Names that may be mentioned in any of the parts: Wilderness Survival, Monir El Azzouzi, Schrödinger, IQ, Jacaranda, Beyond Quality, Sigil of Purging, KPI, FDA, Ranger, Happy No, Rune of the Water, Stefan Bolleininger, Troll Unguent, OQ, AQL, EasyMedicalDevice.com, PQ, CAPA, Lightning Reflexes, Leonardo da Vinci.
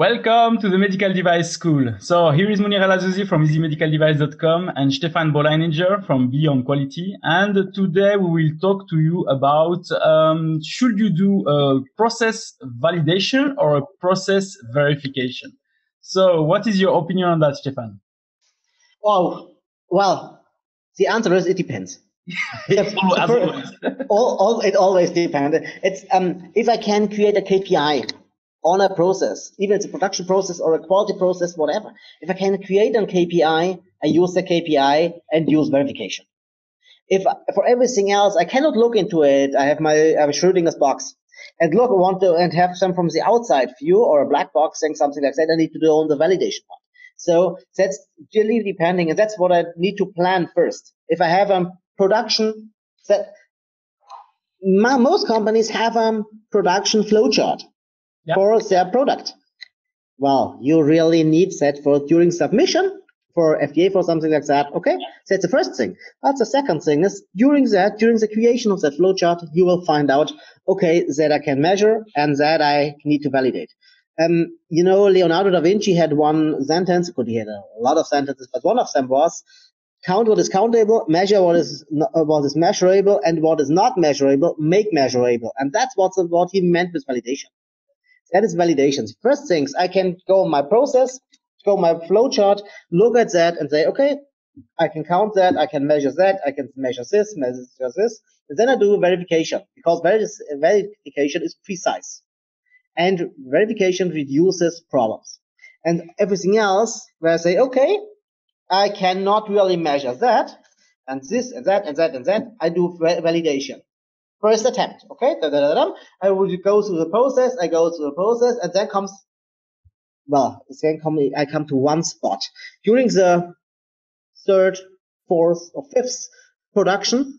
Welcome to the Medical Device School. So here is Monir El Azzouzi from EasyMedicalDevice.com and Stefan Bolleininger from Beyond Quality. And today we will talk to you about should you do a process validation or a process verification? So what is your opinion on that, Stefan? Oh, well, the answer is it depends. It always depends. It's if I can create a KPI on a process, even it's a production process or a quality process, whatever. If I can create a KPI, I use the KPI and use verification. If for everything else, I cannot look into it. I have I have a Schrödinger's box and look, I want to and have some from the outside view or a black box saying something like that. I need to do on the validation part. So that's really depending, and that's what I need to plan first. If I have a production that most companies have a production flowchart. Yep. For their product. Well, you really need that for during submission for FDA for something like that. Okay, so that's the first thing. But the second thing is during the creation of that flowchart, you will find out, okay, that I can measure and that I need to validate. You know, Leonardo da Vinci had one sentence, he had a lot of sentences, but one of them was, count what is countable, measure what is measurable, and what is not measurable, make measurable. And that's what he meant with validation. That is validations. First things, I can go my process, go my flowchart, look at that and say, okay, I can count that, I can measure this, and then I do verification because verification is precise and verification reduces problems. And everything else where I say, okay, I cannot really measure that and this and that and that and that, I do validation. First attempt, okay? I will go through the process, and then comes, well, I come to one spot. During the third, fourth, or fifth production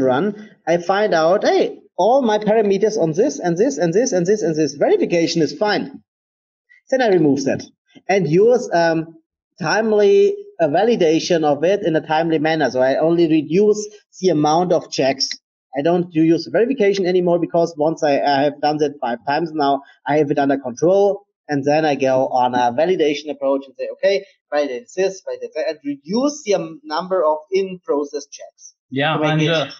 run, I find out, hey, all my parameters on this and this and this and this and this verification is fine. Then I remove that and use timely validation of it in a timely manner. So I only reduce the amount of checks. I don't use verification anymore because once I have done that 5 times now, I have it under control. And then I go on a validation approach and say, okay, validate this, validate that, and reduce the number of in-process checks. Yeah, and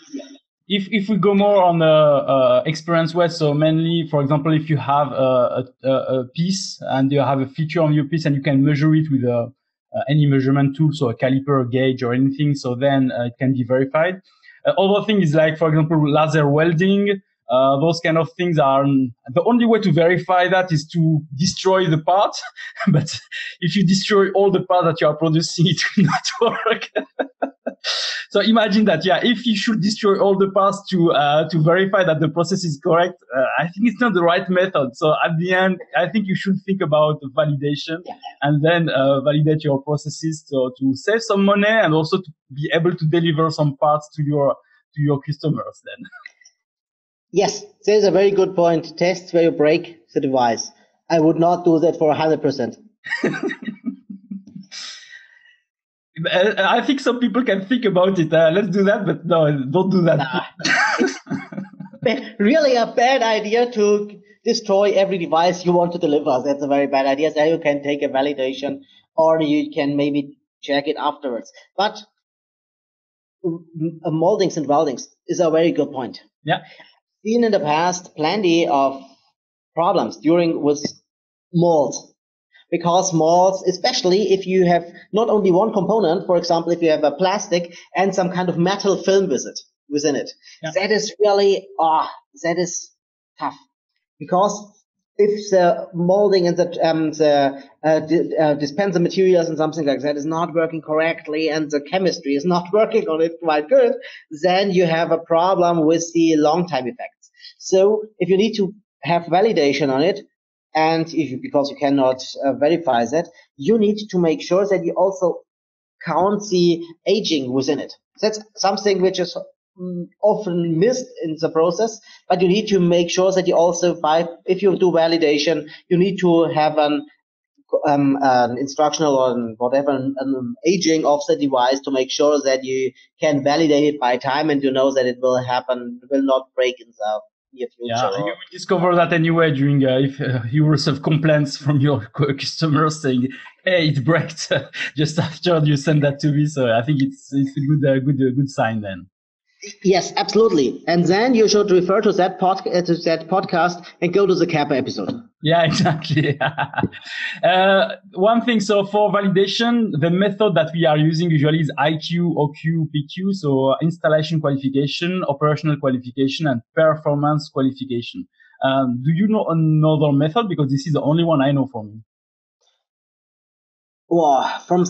if we go more on the experience way, so mainly, for example, if you have a piece and you have a feature on your piece and you can measure it with a any measurement tool, so a caliper, a gauge, or anything, so then it can be verified. Other thing is like, for example, laser welding. Those kind of things are the only way to verify that is to destroy the part. But if you destroy all the parts that you are producing, it will not work. So imagine that, yeah. If you should destroy all the parts to verify that the process is correct, I think it's not the right method. So at the end, I think you should think about validation and then validate your processes to save some money and also to be able to deliver some parts to your customers then. Yes, there's a very good point. Tests where you break the device. I would not do that for 100%. I think some people can think about it. Let's do that, but no, don't do that. Nah. It's really a bad idea to destroy every device you want to deliver. That's a very bad idea. So you can take a validation or you can maybe check it afterwards. But moldings and weldings is a very good point. Yeah. Seen in the past plenty of problems with molds, because molds, especially if you have not only one component, for example, if you have a plastic and some kind of metal film within it, yeah. That is really that is tough, because if the molding and the dispenser materials and something like that is not working correctly and the chemistry is not working on it quite good, then you have a problem with the long-time effects. So if you need to have validation on it, and because you cannot verify that, you need to make sure that you also count the aging within it. That's something which is often missed in the process, but you need to make sure that you also, if you do validation, you need to have an instructional or whatever, an aging of the device to make sure that you can validate it by time and you know that it will happen, it will not break in the near future. Yeah, you will discover that anyway during if you receive complaints from your customers saying, "Hey, it breaks," just after you send that to me. So I think it's a good sign then. Yes, absolutely. And then you should refer to that podcast and go to the CAPA episode. Yeah, exactly. One thing, so for validation, the method that we are using usually is IQ, OQ, PQ, so installation qualification, operational qualification, and performance qualification. Do you know another method? Because this is the only one I know for me. Well, from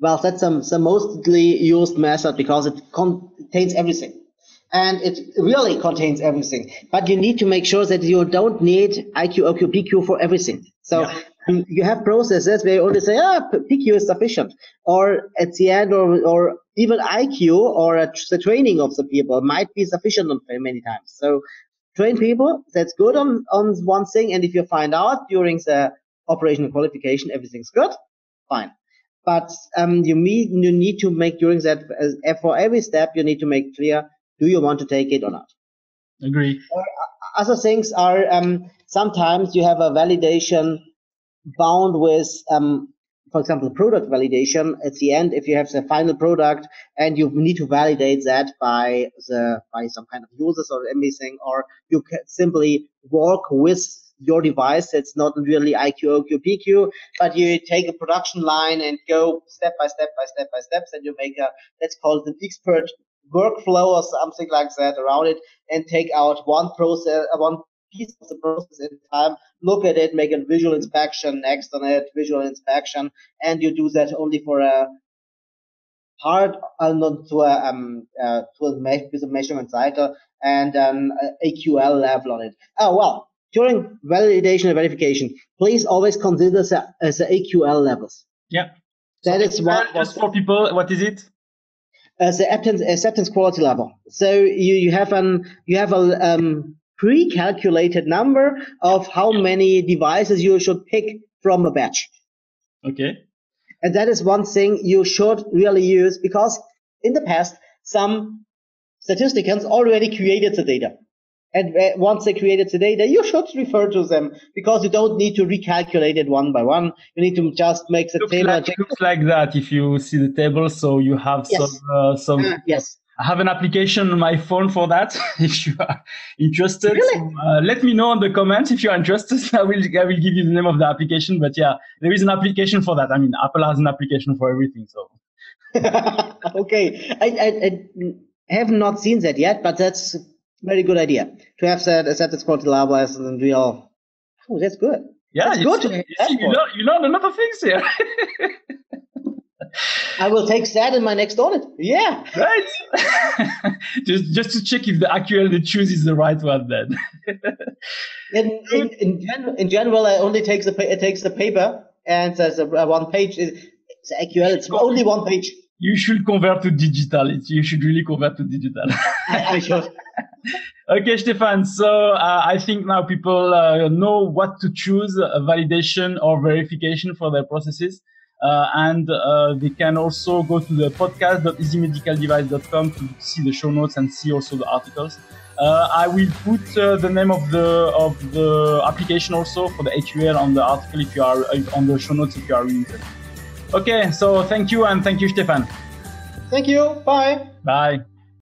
well, that's the mostly used method because it contains everything. And it really contains everything. But you need to make sure that you don't need IQ, OQ, PQ for everything. So you have processes where you only say, PQ is sufficient. Or at the end, or even IQ or the training of the people might be sufficient many times. So train people, that's good on one thing. And if you find out during the operational qualification, everything's good, fine. But you need to make during that, for every step, you need to make clear, do you want to take it or not? Agree. Or other things are sometimes you have a validation bound with, for example, product validation at the end. If you have the final product and you need to validate that by some kind of users or anything, or you can simply work with your device that's not really IQ, OQ, PQ, but you take a production line and go step by step, and you make let's call it an expert workflow or something like that around it, and take out one piece of the process at a time, look at it, make a visual inspection, next on it, visual inspection, and you do that only for a part and not to a measurement cycle and an AQL level on it. Oh, well. During validation and verification, please always consider the AQL levels. Yeah. That is what. Just for people, what is it? The acceptance quality level. So you have a pre-calculated number of how many devices you should pick from a batch. Okay. And that is one thing you should really use because in the past some statisticians already created the data. And once they created the data, you should refer to them because you don't need to recalculate it one by one. You need to just make the table. It looks like that if you see the table. So you have yes. I have an application on my phone for that. If you are interested, really? So, let me know in the comments if you are interested. I will give you the name of the application. But yeah, there is an application for that. I mean, Apple has an application for everything. So okay, I have not seen that yet, but that's. Very good idea to have that acceptance quality level as in real. Oh, that's good. Yeah, that's good. You learn a lot of things here. I will take that in my next audit. Yeah. Right. just to check if the AQL they choose is the right one then. in general, I only take the paper and the one page. The AQL, it's only one page. You should convert to digital. You should really convert to digital. I should. Okay, Stefan. So I think now people know what to choose, validation or verification for their processes. And they can also go to the podcast.easymedicaldevice.com to see the show notes and see also the articles. I will put the name of the application also for the AQL on the article if you are on the show notes if you are interested. Okay, so thank you, Stefan. Thank you. Bye. Bye.